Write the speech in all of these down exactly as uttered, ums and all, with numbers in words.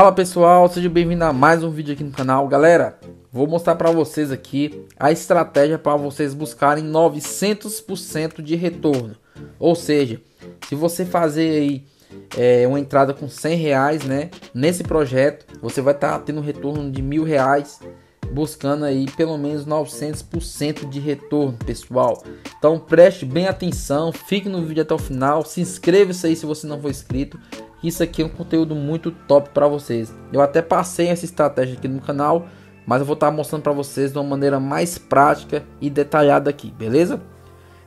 Fala pessoal, sejam bem-vindos a mais um vídeo aqui no canal. Galera, vou mostrar para vocês aqui a estratégia para vocês buscarem novecentos por cento de retorno. Ou seja, se você fazer aí é, uma entrada com cem reais, né, nesse projeto, você vai estar tá tendo um retorno de mil reais, buscando aí pelo menos novecentos por cento de retorno, pessoal. Então preste bem atenção, fique no vídeo até o final, se inscreva-se aí se você não for inscrito. Isso aqui é um conteúdo muito top para vocês. Eu até passei essa estratégia aqui no canal, mas eu vou estar mostrando para vocês de uma maneira mais prática e detalhada aqui, beleza?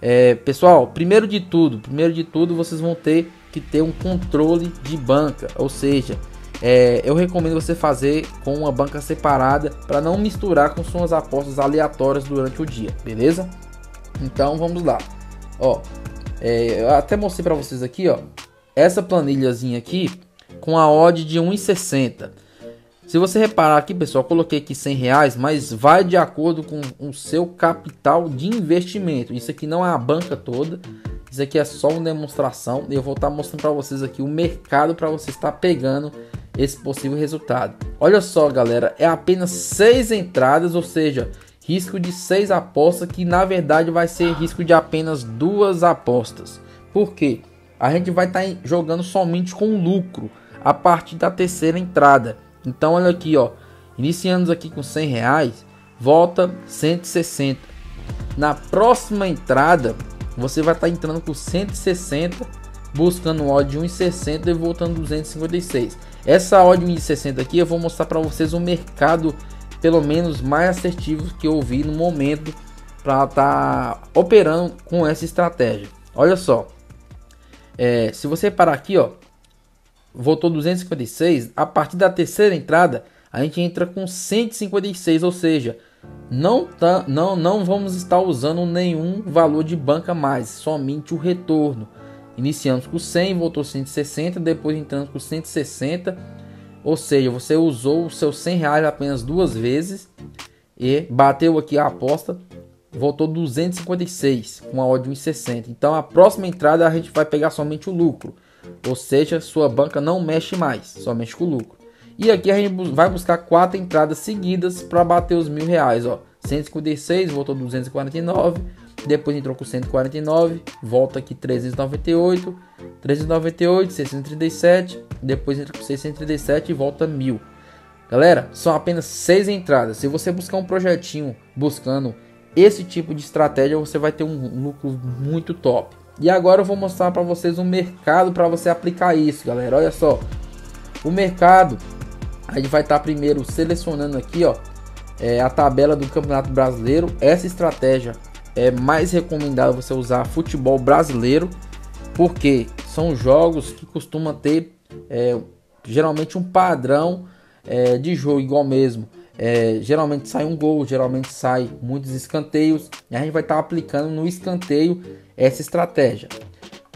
É, pessoal, primeiro de tudo, primeiro de tudo, vocês vão ter que ter um controle de banca, ou seja, é, eu recomendo você fazer com uma banca separada para não misturar com suas apostas aleatórias durante o dia, beleza? Então vamos lá. Ó, é, eu até mostrei para vocês aqui, ó. Essa planilhazinha aqui com a odd de um e sessenta. Se você reparar aqui, pessoal, coloquei aqui cem reais, mas vai de acordo com o seu capital de investimento. Isso aqui não é a banca toda, isso aqui é só uma demonstração. Eu vou estar mostrando para vocês aqui o mercado para você estar pegando esse possível resultado. Olha só, galera, é apenas seis entradas, ou seja, risco de seis apostas, que na verdade vai ser risco de apenas duas apostas. Por quê? A gente vai estar jogando somente com lucro a partir da terceira entrada. Então olha aqui, ó, iniciamos aqui com cem reais, volta cento e sessenta. Na próxima entrada você vai estar entrando com cento e sessenta, buscando odd de um e sessenta e voltando duzentos e cinquenta e seis. Essa odd de um e sessenta aqui eu vou mostrar para vocês o mercado pelo menos mais assertivo que eu vi no momento para estar operando com essa estratégia. Olha só. É, se você parar aqui, ó, voltou duzentos e cinquenta e seis, a partir da terceira entrada, a gente entra com cento e cinquenta e seis, ou seja, não, tá, não, não vamos estar usando nenhum valor de banca mais, somente o retorno. Iniciamos com cem, voltou cento e sessenta, depois entrando com cento e sessenta, ou seja, você usou os seus cem reais apenas duas vezes e bateu aqui a aposta. Voltou duzentos e cinquenta e seis com a odd de um e sessenta. Então a próxima entrada a gente vai pegar somente o lucro, ou seja, sua banca não mexe mais, só mexe com o lucro. E aqui a gente vai buscar quatro entradas seguidas para bater os mil reais, ó. cento e cinquenta e seis, voltou duzentos e quarenta e nove, depois entrou com cento e quarenta e nove, volta aqui trezentos e noventa e oito, trezentos e noventa e oito, seiscentos e trinta e sete, depois entra com seiscentos e trinta e sete e volta mil. Galera, são apenas seis entradas. Se você buscar um projetinho buscando esse tipo de estratégia, você vai ter um lucro muito top. E agora eu vou mostrar para vocês um mercado para você aplicar isso, galera. Olha só, o mercado a gente vai estar tá primeiro selecionando aqui, ó, é, a tabela do Campeonato Brasileiro. Essa estratégia é mais recomendada você usar futebol brasileiro, porque são jogos que costuma ter é, geralmente um padrão é, de jogo igual mesmo. É, geralmente sai um gol, geralmente sai muitos escanteios, e a gente vai estar tá aplicando no escanteio essa estratégia.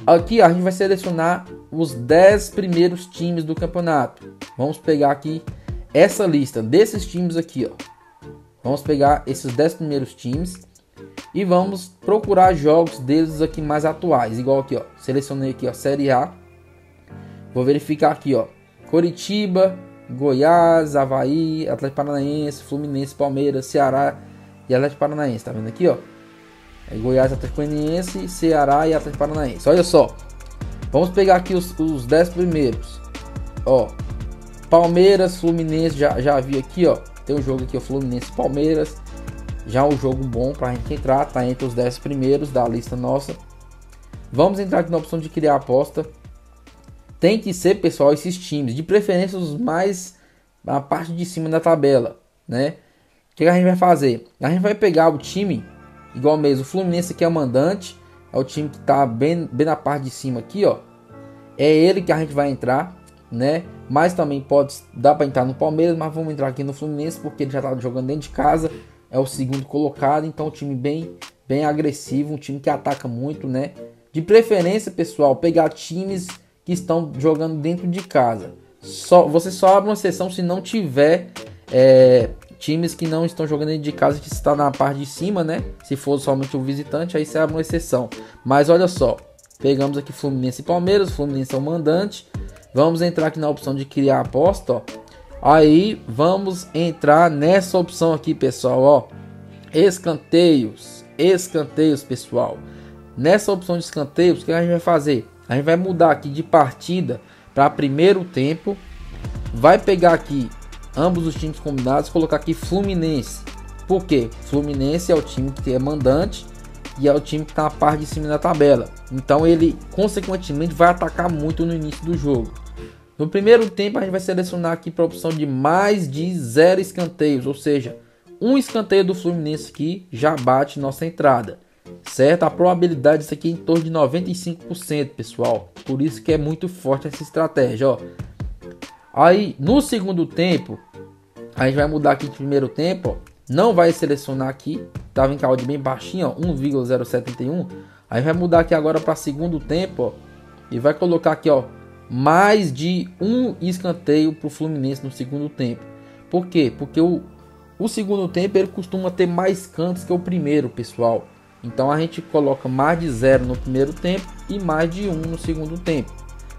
Aqui a gente vai selecionar os dez primeiros times do campeonato. Vamos pegar aqui essa lista desses times aqui, ó. Vamos pegar esses dez primeiros times e vamos procurar jogos deles aqui mais atuais, igual aqui, ó. Selecionei aqui, ó, Série A. Vou verificar aqui, ó, Coritiba, Goiás, Avaí, Atlético Paranaense, Fluminense, Palmeiras, Ceará e Atlético Paranaense. Tá vendo aqui, ó? É Goiás, Atlético Paranaense, Ceará e Atlético Paranaense. Olha só. Vamos pegar aqui os, os dez primeiros. Ó, Palmeiras, Fluminense, já, já vi aqui, ó. Tem um jogo aqui, o Fluminense e Palmeiras. Já um jogo bom pra gente entrar. Tá entre os dez primeiros da lista nossa. Vamos entrar aqui na opção de criar aposta. Tem que ser, pessoal, esses times, de preferência os mais na parte de cima da tabela, né? O que a gente vai fazer? A gente vai pegar o time, igual mesmo, o Fluminense, que é o mandante, é o time que tá bem, bem na parte de cima aqui, ó. É ele que a gente vai entrar, né? Mas também pode dar para entrar no Palmeiras, mas vamos entrar aqui no Fluminense, porque ele já tá jogando dentro de casa, é o segundo colocado, então um time bem, bem agressivo, um time que ataca muito, né? De preferência, pessoal, pegar times que estão jogando dentro de casa. Só, você só abre uma sessão se não tiver é, times que não estão jogando dentro de casa, que está na parte de cima, né? Se for somente o visitante, aí você abre uma exceção. Mas olha só, pegamos aqui Fluminense e Palmeiras. Fluminense é o mandante. Vamos entrar aqui na opção de criar aposta, ó. Aí vamos entrar nessa opção aqui, pessoal, ó, escanteios, escanteios, pessoal. Nessa opção de escanteios, o que a gente vai fazer? A gente vai mudar aqui de partida para primeiro tempo, vai pegar aqui ambos os times combinados, colocar aqui Fluminense. Por quê? Fluminense é o time que é mandante e é o time que está na parte de cima da tabela. Então ele, consequentemente, vai atacar muito no início do jogo. No primeiro tempo, a gente vai selecionar aqui para a opção de mais de zero escanteios, ou seja, um escanteio do Fluminense aqui já bate nossa entrada, certo? A probabilidade disso aqui é em torno de noventa e cinco por cento, pessoal. Por isso que é muito forte essa estratégia, ó. Aí, no segundo tempo, a gente vai mudar aqui de primeiro tempo, ó. Não vai selecionar aqui, estava em caud bem baixinho, ó, um vírgula zero setenta e um. Aí vai mudar aqui agora para segundo tempo, ó, e vai colocar aqui, ó, mais de um escanteio para o Fluminense no segundo tempo. Por quê? Porque o, o segundo tempo ele costuma ter mais cantos que o primeiro, pessoal. Então a gente coloca mais de zero no primeiro tempo e mais de um no segundo tempo.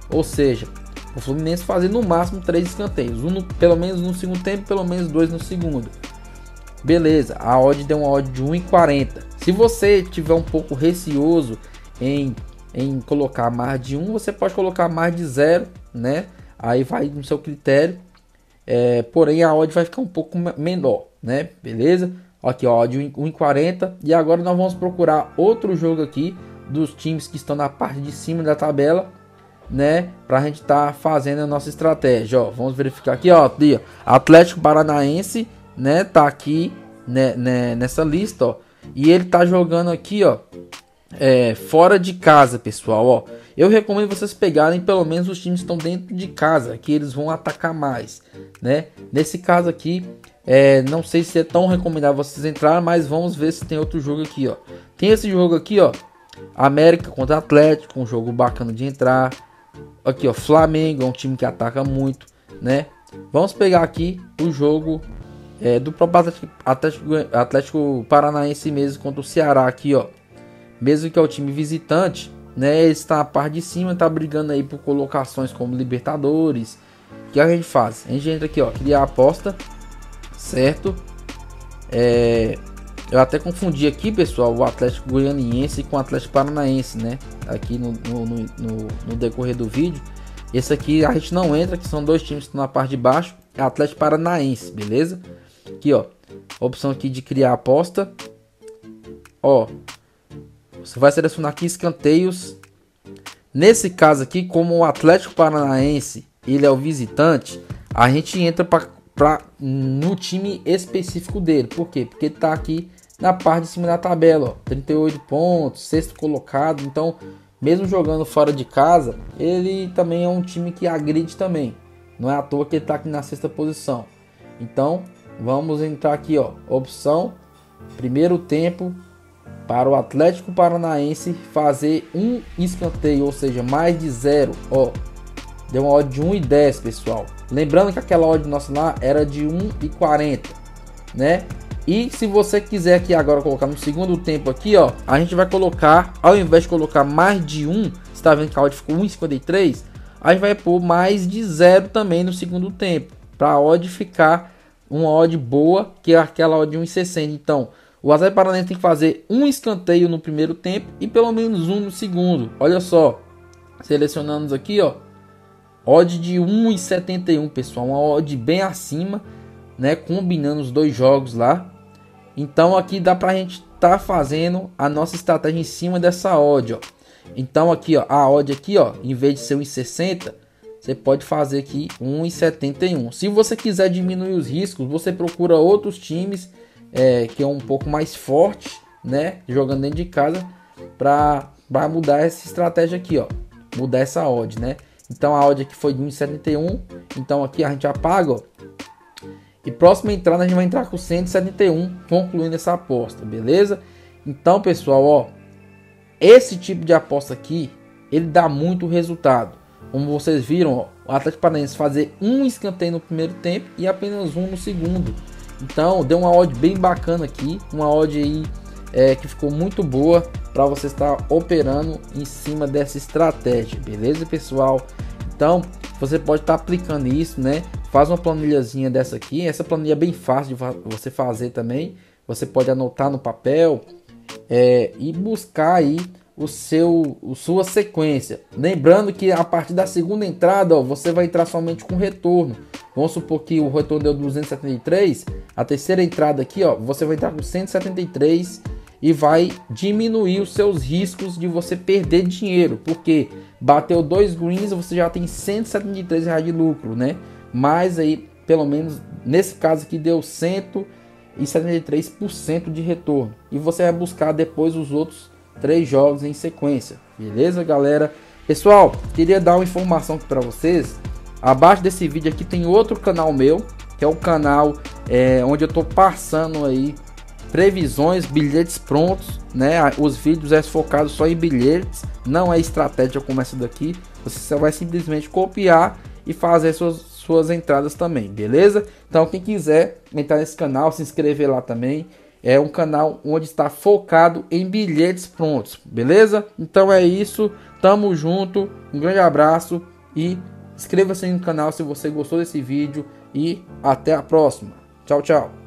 Ou seja, o Fluminense fazer no máximo três escanteios, um no, pelo menos no segundo tempo, pelo menos dois no segundo. Beleza, a odd deu uma odd de um e quarenta. Se você tiver um pouco receoso em, em colocar mais de um, você pode colocar mais de zero, né? Aí vai no seu critério. É, porém, a odd vai ficar um pouco menor, né? Beleza? Aqui, ó, odd um e quarenta. E agora nós vamos procurar outro jogo aqui dos times que estão na parte de cima da tabela, né? Pra gente tá fazendo a nossa estratégia, ó. Vamos verificar aqui, ó. Atlético Paranaense, né, tá aqui, né, né, nessa lista, ó, e ele tá jogando aqui, ó, é, fora de casa, pessoal, ó. Eu recomendo vocês pegarem pelo menos os times que estão dentro de casa, que eles vão atacar mais, né? Nesse caso aqui, é, não sei se é tão recomendável vocês entrarem, mas vamos ver se tem outro jogo aqui, ó. Tem esse jogo aqui, ó, América contra Atlético, um jogo bacana de entrar. Aqui, ó, Flamengo é um time que ataca muito, né? Vamos pegar aqui o jogo É, do próprio Atlético, Atlético Paranaense mesmo contra o Ceará aqui, ó. Mesmo que é o time visitante, né, ele está na parte de cima, tá brigando aí por colocações como Libertadores. O que a gente faz? A gente entra aqui, ó, criar a aposta, certo? É, eu até confundi aqui, pessoal, o Atlético Goianiense com o Atlético Paranaense, né? Aqui no, no, no, no decorrer do vídeo. Esse aqui a gente não entra, que são dois times que estão na parte de baixo. É Atlético Paranaense, beleza? Aqui, ó, opção aqui de criar aposta, ó, você vai selecionar aqui escanteios. Nesse caso aqui, como o Atlético Paranaense ele é o visitante, a gente entra pra, pra, no time específico dele. Por quê? Porque ele tá aqui na parte de cima da tabela, ó, trinta e oito pontos, sexto colocado. Então, mesmo jogando fora de casa, ele também é um time que agride também, não é à toa que ele tá aqui na sexta posição. Então vamos entrar aqui, ó, opção primeiro tempo para o Atlético Paranaense fazer um escanteio, ou seja, mais de zero, ó. Deu uma odd de um e dez, pessoal. Lembrando que aquela odd nossa lá era de um e quarenta, né? E se você quiser aqui agora colocar no segundo tempo aqui, ó, a gente vai colocar, ao invés de colocar mais de um, você tá vendo que a odd ficou um e cinquenta e três, a gente vai pôr mais de zero também no segundo tempo, para a odd ficar uma odd boa, que é aquela odd de um e sessenta. Então, o Atlético Paranaense tem que fazer um escanteio no primeiro tempo e pelo menos um no segundo. Olha só, selecionamos aqui, ó, odd de um e setenta e um, pessoal, uma odd bem acima, né, combinando os dois jogos lá. Então aqui dá pra gente tá fazendo a nossa estratégia em cima dessa odd, ó. Então aqui, ó, a odd aqui, ó, em vez de ser um e sessenta, você pode fazer aqui um e setenta e um. Se você quiser diminuir os riscos, você procura outros times é, que é um pouco mais forte, né, jogando dentro de casa, para mudar essa estratégia aqui, ó, mudar essa odd, né? Então a odd aqui foi de um e setenta e um. Então aqui a gente apaga, ó, e próxima entrada a gente vai entrar com cento e setenta e um, concluindo essa aposta, beleza? Então, pessoal, ó, esse tipo de aposta aqui ele dá muito resultado. Como vocês viram, ó, o Atlético Paranaense fazer um escanteio no primeiro tempo e apenas um no segundo. Então deu uma odd bem bacana aqui, uma odd aí, é, que ficou muito boa para você estar operando em cima dessa estratégia, beleza, pessoal? Então você pode estar aplicando isso, né? Faz uma planilhazinha dessa aqui. Essa planilha é bem fácil de você fazer também. Você pode anotar no papel é, e buscar aí o seu, o sua sequência. Lembrando que a partir da segunda entrada, ó, você vai entrar somente com retorno. Vamos supor que o retorno deu duzentos e setenta e três. A terceira entrada aqui, ó, você vai entrar com cento e setenta e três e vai diminuir os seus riscos de você perder dinheiro, porque bateu dois greens, você já tem cento e setenta e três reais de lucro, né? Mas aí, pelo menos nesse caso aqui, deu cento e setenta e três por cento de retorno. E você vai buscar depois os outros três jogos em sequência. Beleza, galera? Pessoal, queria dar uma informação aqui para vocês. Abaixo desse vídeo aqui tem outro canal meu, que é o canal é, onde eu tô passando aí previsões, bilhetes prontos, né? Os vídeos é focado só em bilhetes, não é estratégia como essa daqui. Você só vai simplesmente copiar e fazer suas, suas entradas também, beleza? Então quem quiser entrar nesse canal, se inscrever lá também. É um canal onde está focado em bilhetes prontos, beleza? Então é isso, tamo junto, um grande abraço e inscreva-se no canal se você gostou desse vídeo e até a próxima. Tchau, tchau!